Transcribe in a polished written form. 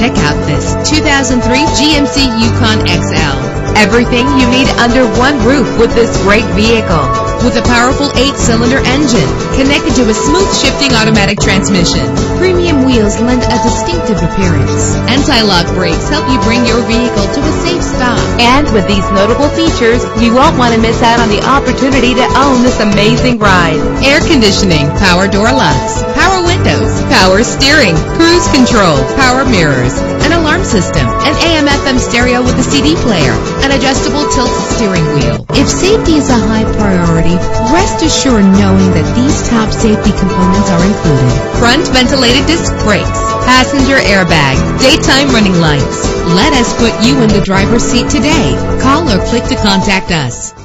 check out this 2003 GMC Yukon XL. Everything you need under one roof with this great vehicle. With a powerful 8-cylinder engine connected to a smooth shifting automatic transmission, premium wheels lend a distinctive appearance. Anti-lock brakes help you bring your vehicle to a safe stop. And with these notable features, you won't want to miss out on the opportunity to own this amazing ride. Air conditioning, power door locks, power windows, power steering, cruise control, power mirrors, an alarm system, an AM/FM stereo with a CD player, an adjustable tilt steering wheel. If safety is a high priority, rest assured knowing that these top safety components are included: front ventilated disc brakes, passenger airbag, daytime running lights. Let us put you in the driver's seat today. Call or click to contact us.